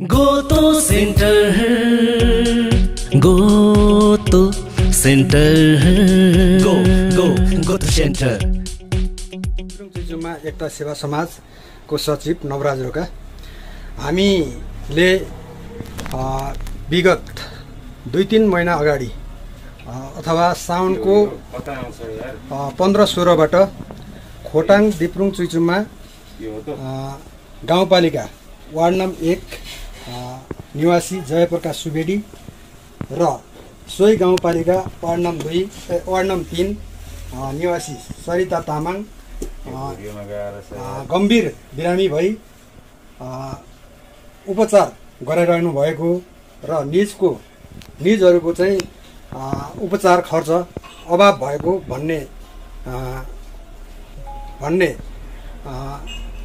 Go to centre, go to centre, go go go to centre. Diprunga Chuichumma एक्टा सेवा समाज को सचिव नवराज रोका, हामीले विगत 2-3 महीना अगाडि अथवा साउन को 15-16 बाट खोटाङ दिप्रुंगा चुइचुम्मा गाउँपालिका वार्ड नंबर 1 निवासी जयप्रकाश सुवेदी र सोही गाउँपालिका वार्ड नंबर 2 वार्ड नंबर 3 निवासी सरिता तामाङ गंभीर बिरामी भई उपचार गराइरहनु भएको र निजहरुको चाहिँ उपचार खर्च अभाव भएको भन्ने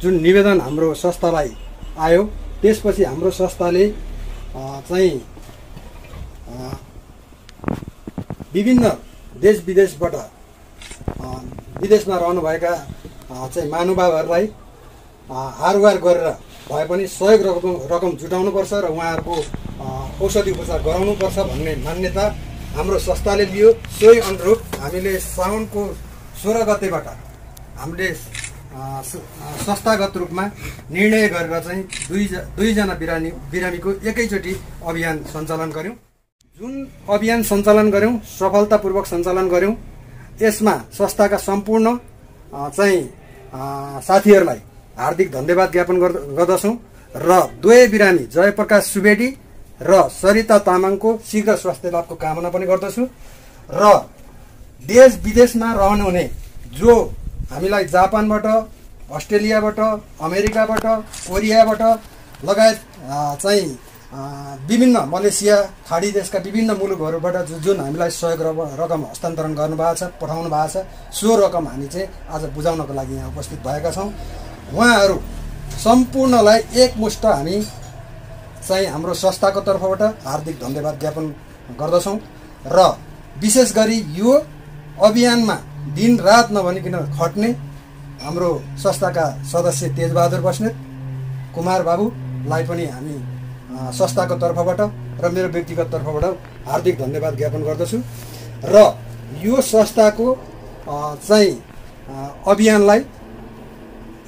जुन निवेदन हाम्रो संस्थालाई आयो, त्यसपछि हाम्रो संस्थाले चाहिँ विभिन्न देश विदेशबाट विदेशमा रहनुभएका चाहिँ महानुभावहरुलाई हारवार गरेर भए पनि सहयोग रकम जुटाउनु पर्छ र उहाँहरुको औषधि उपचार गराउनु पर्छ भन्ने मान्यता हाम्रो संस्थाले लियो। सोही अनुरूप हामीले साउनको 16 गतेबाट हामीले संस्थागत रूपमा निर्णय गरेर चाहिँ दुई जना बिरामीको एकैचोटी अभियान सञ्चालन गर्यौं। जुन अभियान सञ्चालन गर्यौं सफलतापूर्वक सञ्चालन गर्यौं। यसमा संस्थाका सम्पूर्ण चाहिँ साथीहरुलाई हार्दिक धन्यवाद ज्ञापन गर्दछौं र दुवै बिरामी जयप्रकाश सुवेदी र सरिता तामाङको शीघ्र स्वास्थ्य लाभको कामना पनि गर्दछु र देश विदेशमा रहनुहुने जो हामीलाई जापानबाट, अस्ट्रेलियाबाट, अमेरिकाबाट, कोरियाबाट लगायत चाहिँ विभिन्न मलेसिया खाडी देशका विभिन्न मुलुकहरुबाट जुन हामीलाई सहयोग रकम हस्तान्तरण गर्नुभएको छ, पठाउनु भएको छ, सो रकम हामी चाहिँ आज बुझाउनको लागि यहाँ उपस्थित भएका छौं। उहाँहरु सम्पूर्णलाई एकमुष्ट हामी चाहिँ हाम्रो संस्थाको तर्फबाट हार्दिक धन्यवाद ज्ञापन गर्दछौं र विशेष गरी यो अभियानमा दिन रात नभनिकन खट्ने हाम्रो संस्थाका सदस्य तेजबहादुर बस्नेत कुमार बाबुलाई पनि हामी संस्थाको तर्फबाट र मेरो व्यक्तिगत तर्फबाट हार्दिक धन्यवाद ज्ञापन गर्दछु र यो संस्थाको चाहिँ अभियान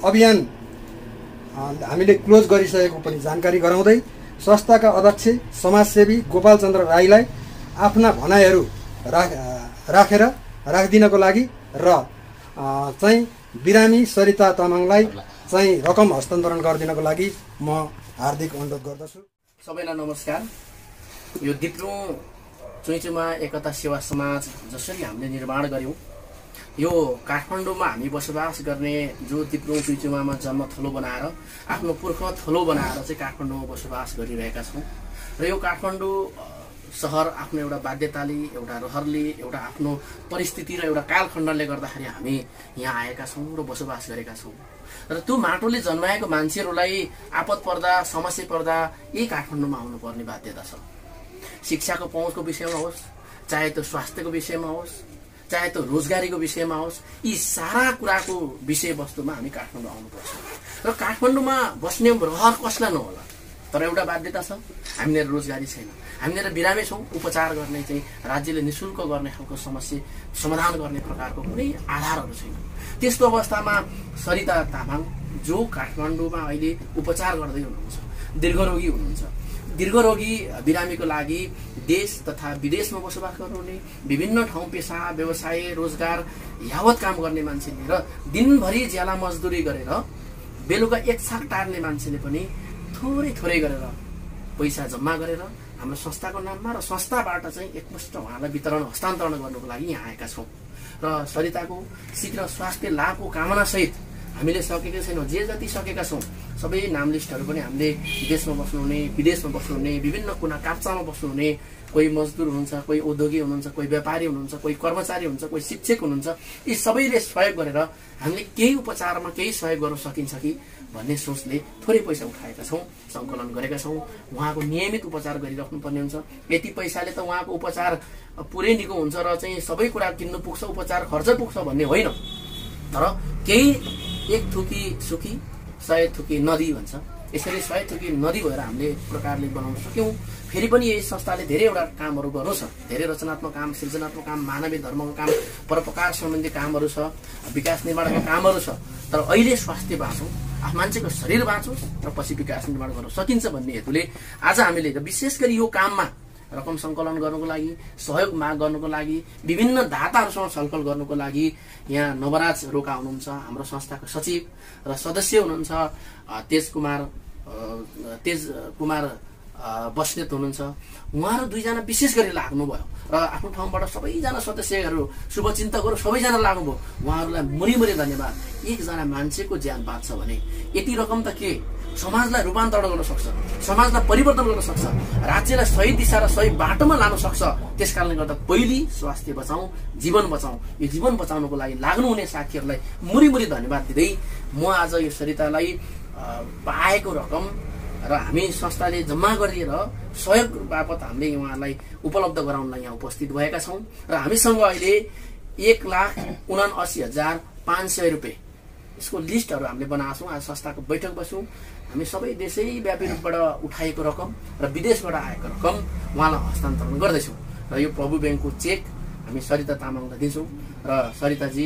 हामीले क्लोज गरिसकेको पनि जानकारी गराउँदै संस्थाका अध्यक्ष समाजसेवी गोपालचन्द्र राईलाई आफ्ना भनाइहरू राखिदिनको लागि र चाहिँ बिरामी सरिता तामाङलाई चाहिँ रकम हस्तान्तरण गरिदिनको लागि म हार्दिक अनुरोध गर्दछु। सबैलाई नमस्कार। यो दिप्रुंगा चुइचुम्मा एकता सेवा समाज जसरी हामीले निर्माण गर्यौं, यो काठमाडौँमा हामी बसोबास गर्ने जो दिप्रुंगा चुइचुम्मामा जन्म थलो बनाएर आफ्नो पुर्ख थलो बनाएर चाहिँ काठमाडौँमा बसोबास गरिरहेका छौं र यो काठमाडौँ शहर आफ्नो एउटा बाध्यताले, एउटा रहरले, एउटा आफ्नो परिस्थिति र एउटा कालखण्डले गर्दाखेरि हामी यहाँ आएका छौं र बसोबास गरेका छौं र त्यो माटोले जन्माएको मान्छेहरूलाई आपत पर्दा, समस्या पर्दा यही काठमाडौँमा आउनुपर्ने बाध्यता छ। शिक्षाको पहुँचको विषयमा होस्, चाहे त्यो स्वास्थ्यको विषयमा होस्, चाहे त्यो रोजगारीको विषयमा होस्, यी सारा कुराको विषयवस्तुमा हामी काठमाडौँ आउनुपर्छ र काठमाडौँमा बस्ने रहर कसलाई नहोला, तर एउटा बाध्यता छ, हामीलाई रोजगारी छैन, हामीलाई बिरामी छौं, उपचार गर्ने चाहिँ राज्यले निशुल्क गर्ने खालको समस्या समाधान गर्ने प्रकारको कुनै आधारहरू छैन। त्यस्तो अवस्थामा सरिता तामाङ जो काठमाडौँमा अहिले उपचार गर्दै हुनुहुन्छ, दीर्घरोगी हुनुहुन्छ, दीर्घरोगी बिरामीको लागि देश तथा विदेशमा बसोबास गर्नुहुने विभिन्न ठाउँ पेशा, व्यवसाय, रोजगार यावत काम गर्ने मान्छेले र दिनभरि ज्याला मजदुरी गरेर बेलुका एकछाक टार्ने मान्छेले पनि थोरै थोरै गरेर पैसा जम्मा गरेर हाम्रो संस्थाको नाममा र संस्थाबाट चाहिँ एकमुष्ट उहाँलाई वितरण हस्तान्तरण गर्नको लागि यहाँ आएका छौं र सरिताको शीघ्र स्वास्थ्य लाभको कामनासहित हामीले सकेका छैनौं, जे जति सकेका छौं सबै नाम लिस्टहरु पनि हामीले देशमा बस्नुहुने, विदेशमा बस्नुहुने, विभिन्न कुना काप्चामा बस्नुहुने, कोही मजदुर हुनुहुन्छ, कोही उद्योगी हुनुहुन्छ, कोही व्यापारी हुनुहुन्छ, कोही कर्मचारी हुनुहुन्छ, कोही शिक्षक हुनुहुन्छ, यी सबैले सहयोग गरेर हामीले केही उपचारमा केही सहयोग गर्न सकिन्छ कि भन्ने सोचले थोरै पैसा उठाएका छौं, संकलन गरेका छौं। उहाँको नियमित उपचार गरिराख्नु पर्ने हुन्छ। यति पैसाले त उहाँको उपचार पुरै निको हुन्छ र चाहिँ सबै कुरा किन्नु पुग्छ, उपचार खर्च पुग्छ भन्ने होइन, तर केही एक थुकी सुकी 100 थुकी नदी भन्छ, यसरी 100 थुकी नदी भएर हामीले प्रकारले बनाउन सक्यौं। फेरि पनि यही संस्थाले धेरैवटा कामहरु गर्नु छ, धेरै रचनात्मक काम, सृजनात्मक काम, मानवीय धर्मको काम, परोपकार सम्बन्धी कामहरु छ, विकास निर्माणको कामहरु छ। तर अहिले स्वास्थ्य बाँचो, मान्छेको शरीर बाँचो र पछि विकास निर्माण गर्न सकिन्छ भन्ने हेतुले आज हामीले विशेष गरी यो काममा रकम संकलन गर्नको लागि, सहयोग माग गर्नको लागि, विभिन्न दाताहरुसँग छलफल गर्नको लागि यहाँ नवराज रोका हुनुहुन्छ, हाम्रो संस्थाको सचिव र सदस्य हुनुहुन्छ, तेज कुमार बस्नेत हुनुहुन्छ। उहाँहरु दुई जना विशेष गरी लाग्नु भयो र आफ्नो ठाउँबाट सबैजना सदस्यहरु, शुभचिन्तकहरु सबैजना लाग्नु भयो। उहाँहरुलाई मरिमरि धन्यवाद। एकजना मान्छेको ज्यान बाँच्छ भने यति रकम त के समाजलाई रूपान्तरण गर्न सक्छ, समाजलाई परिवर्तन गर्न सक्छ, राज्यलाई सही दिशा र सही बाटोमा लान सक्छ। त्यसकारणले गर्दा पहिली स्वास्थ्य बचाऊ, जीवन बचाऊ। यो जीवन बचाउनको लागि लाग्नुहुने साथीहरुलाई मुरीमुरी धन्यवाद दिदै म आज यो सरितालाई पाएको रकम र हामी संस्थाले जम्मा गरेर सहयोग बापत हामीले उहाँलाई उपलब्ध गराउनलाई यहाँ उपस्थित भएका छौं र हामीसँग अहिले 1,79,500 रुपैयाँ यसको लिस्टहरु हामीले बनाएको छौं। आज संस्थाको बैठक बस्यौं, हामी सबै देशैव्यापी रूपबाट उठाएको रकम र विदेशबाट आएको रकम उहाँलाई हस्तान्तरण गर्दैछौं र यो प्रभु बैंकको चेक हामी सरिता तामाङलाई दिन्छौं। र सरिता जी,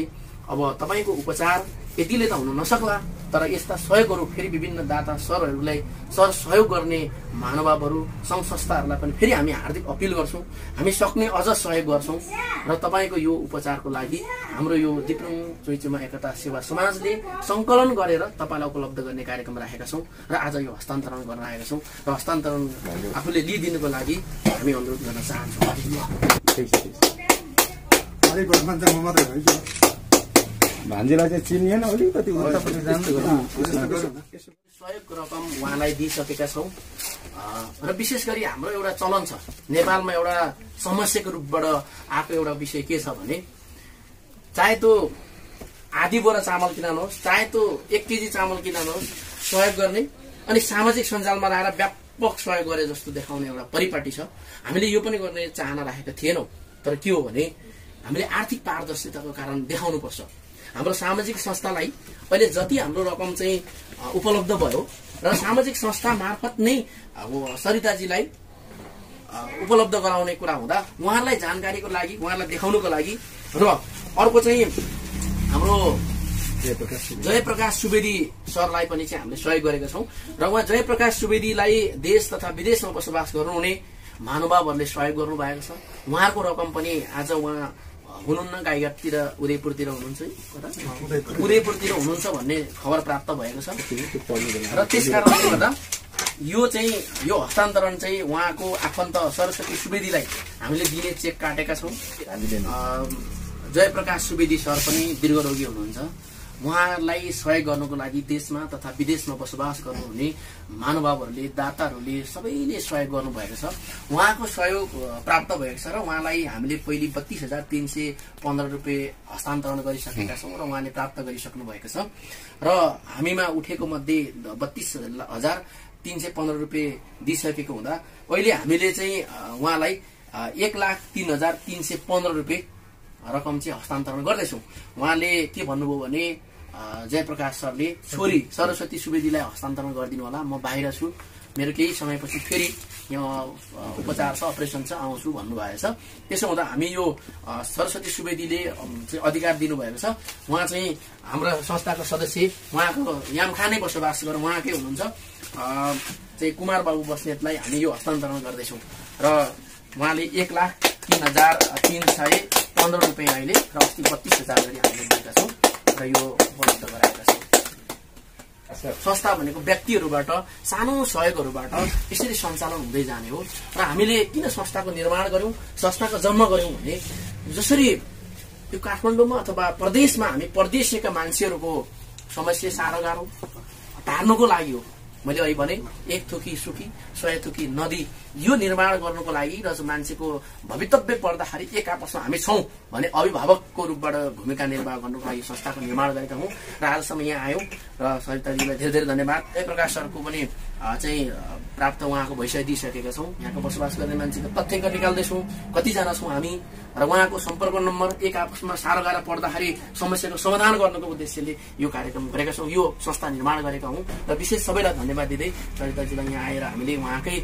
अब तपाईको उपचार यतिले त हुन नसक्ला, तर यस्ता सहयोगहरु फेरि विभिन्न दाता सरहरुलाई सहयोग गर्ने महानुभावहरु, संघ संस्थाहरुलाई पनि फेरि हामी हार्दिक अपील गर्छौं, हामी सक्ने अझ सहयोग गर्छौं। र तपाईको यो उपचारको लागि हाम्रो यो दिप्रुङ चुइचुमा एकता सेवा समाजले संकलन गरेर तपाईलाई उपलब्ध गर्ने कार्यक्रम राखेका छौं र आज यो हस्तान्तरण गर्न आएका छौं र हस्तान्तरण आफूले लिदिनुको लागि हामी अनुरोध गर्न चाहन्छौं। भान्जीलाई चाहिँ चिनिएन, अलिकति उतापट्टि जान्छु। सहयोग रकम उहाँलाई दिइसकेका छौं र विशेष गरी हाम्रो एउटा चलन छ, नेपालमा एउटा समस्याको रूपबाट आएको एउटा विषय के छ भने, चाहे त्यो आधी बोरा चामल किन नहोस्, चाहे त्यो 1 केजी चामल किन नहोस्, सहयोग गर्ने अनि सामाजिक सञ्जालमा राखेर व्यापक सहयोग गरे जस्तो देखाउने एउटा परिपाटी छ। हामीले यो पनि गर्ने चाहना राखेका थिएनौं, तर के हो भने हामीले आर्थिक पारदर्शिताको कारण देखाउनु पर्छ। हाम्रो सामाजिक संस्थालाई अहिले जति हाम्रो रकम चाहिँ उपलब्ध भयो र सामाजिक संस्था मार्फत नै अब सरिताजीलाई उपलब्ध गराउने कुरा हुँदा उहाँलाई जानकारीको लागि, उहाँलाई देखाउनको लागि र अर्को चाहिँ हाम्रो जयप्रकाश सुवेदी सरलाई पनि चाहिँ हामीले सहयोग गरेका छौं र उहाँ जयप्रकाश सुवेदीलाई देश तथा विदेशमा बसोबास गर्नुहुने महानुभावहरूले सहयोग गर्नु भएको छ। उहाँको रकम पनि आज उहाँ हुनुहुन्न, गाईघाटतिर उदयपुरतिर हुनुहुन्छ, उदयपुरतिर हुनुहुन्छ भन्ने खबर प्राप्त भएको छ। र त्यसकारणले गर्दा यो चाहिँ यो हस्तान्तरण चाहिँ उहाँको आफन्त सरस्वती सुवेदीलाई हामीले दिने चेक काटेका छौं। जयप्रकाश सुवेदी सर पनि दीर्घरोगी हुनुहुन्छ, उहाँलाई सहयोग गर्नको लागि देशमा तथा विदेशमा बसोबास गर्नुहुने महानुभावहरूले, दाताहरूले सबैले सहयोग गर्नुभएको छ। उहाँको सहयोग प्राप्त भएको छ र उहाँलाई हामीले पहिले 32,315 रुपैयाँ हस्तान्तरण गरिसकेका छौं र उहाँले प्राप्त गरिसक्नु भएको छ। र हामीमा उठेको मध्ये 32,315 रुपैयाँ दिइसकेको हुँदा अहिले हामीले चाहिँ उहाँलाई 1,03,315 रुपैयाँ रकम चाहिँ हस्तान्तरण गर्दैछौं। उहाँले के भन्नुभयो भने, जयप्रकाश सरले छोरी सरस्वती सुवेदीलाई हस्तान्तरण गरिदिनु होला, म बाहिर छु, मेरो केही समयपछि फेरि यहाँ उपचार छ, अपरेसन छ, आउँछु भन्नुभएको छ। त्यसो हुँदा हामी यो सरस्वती सुवेदीले चाहिँ अधिकार दिनुभएको छ। उहाँ चाहिँ हाम्रो संस्थाको सदस्य, उहाँको यामखानै बसोबास गरेर उहाँकै हुनुहुन्छ, चाहिँ कुमार बाबु बस्नेतलाई हामी यो हस्तान्तरण गर्दैछौं र उहाँले 1,03,315 रुपैयाँ अहिले र 32,000 गरी हामीले दिएका छौँ र यो उपलब्ध गराएका छौँ। संस्था भनेको व्यक्तिहरुबाट, सानो सहयोगहरुबाट यसरी सञ्चालन हुँदै जाने हो र हामीले किन संस्थाको निर्माण गर्यौं, संस्थाको जन्म गर्यौं भने जसरी यो काठमाडौँमा अथवा प्रदेशमा हामी परदेशीका मान्छेहरुको समस्या साह्रो गाह्रो टार्नको लागि हो। मैले अहिले भने 1 थुकी सुकी 100 थुकी नदी यो निर्माण गर्नको लागि र मान्छेको भवितव्य पर्दाखेरि एक आपसमा हामी छौं भने अभिभावकको रूपबाट भूमिका निर्वाह गर्नको लागि संस्थाको निर्माण गरेका हौं र आजसम्म यहाँ आयौं र सरिताजीलाई धेरै धेरै धन्यवाद। जयप्रकाश सरको पनि चाहिँ प्राप्त वहाँ को भइसकि सकेका छौं। यहाँ को बसोबास करने मान्छे को तथ्याङ्क निकाल्दै छौं कतिजना छौं हामी र वहाँको संपर्क नम्बर एक आपसमा सारोगारा पर्दाखेरि समस्याको समाधान गर्नको उद्देश्यले यो कार्यक्रम गरेका छौं, यो संस्था निर्माण गरेका हौं र विशेष सबैलाई धन्यवाद दिदै चरिताजीलाई यहाँ आएर हामीले वहाँकै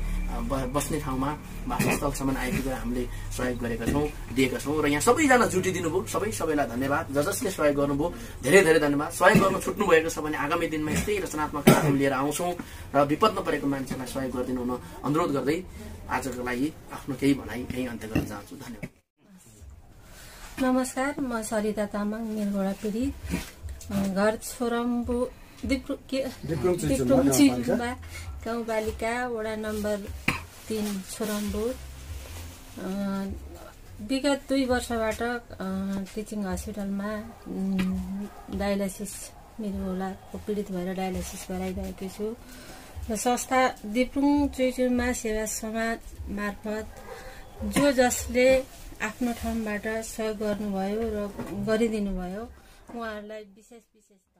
बस्ने ठाउँमा वासस्थलसम्म आइपुगेर हामीले सहयोग गरेका छौं दिएका छौं र यहाँ सबैजना जुटिदिनु भयो, सबैलाई धन्यवाद। जसले सहयोग गर्नुभयो धेरै धेरै धन्यवाद। सहयोग गर्न छुट्नु भएको छ भने आगामी दिनमा यस्तै रचनात्मक कार्यक्रम लिएर आउँछौं र विपदमा परेको मान्छेलाई सहयोग गरिदिनु हुन अनुरोध गर्दै आजको लागि आफ्नो केही भनाई यही अन्त्य गर्न चाहन्छु। धन्यवाद। नमस्कार, म सरिता तामाङ निर्गोडा पीडित घर छोरम्बु दिप्रुङ चुइचुम्बा गाउँपालिका वडा नम्बर 3 छोरम्बु। विगत 2 वर्षबाट टिचिङ हस्पिटलमा डायलिसिस मेरो गोलाको पीडित भएर डायलिसिस गराइरहेको छु र संस्था दिप्रुङ चुइचुम्मा सेवा समाज मार्फत जसले आफ्नो ठाउँबाट सहयोग गर्नुभयो र गरिदिनु भयो उहाँहरूलाई विशेष